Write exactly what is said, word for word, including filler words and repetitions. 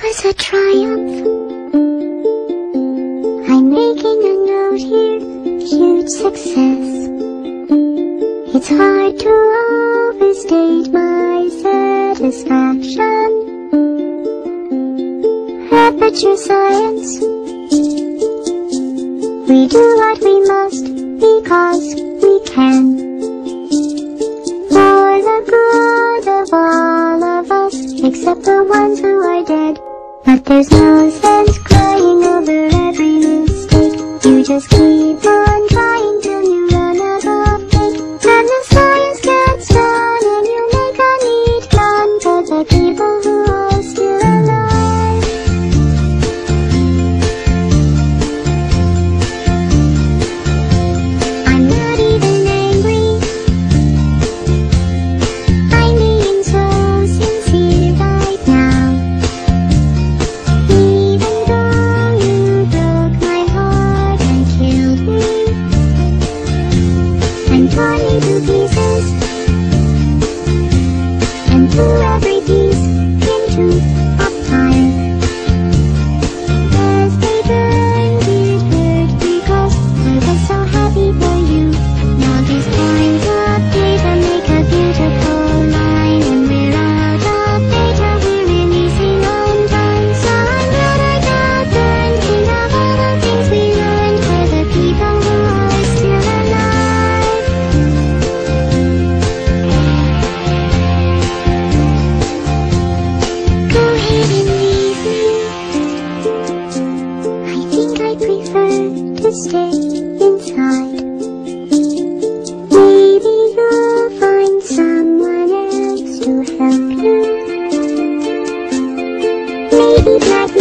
This was a triumph. I'm making a note here, huge success. It's hard to overstate my satisfaction. Aperture Science. We do what we must, because we can. For the good of all of us, except the ones who are dead. But there's no sense crying over every mistake. You just keep on trying till you run out of cake. When the science gets done and you make a neat gun for the people who are still alive. I'm not even angry. I'm being so sincere right now. Even though you broke my heart and killed me, I'm torn into pieces and threw every piece into a pile. As they burned, it hurt because I was so happy for you. Now these lines of data make a beautiful line, and we're out of data, we're releasing on time. So I'm glad I got burned. Think of all the things we learned for the people who are still alive. Go ahead and leave me. I think I prefer to stay inside. Maybe you'll find someone else to help you. Maybe black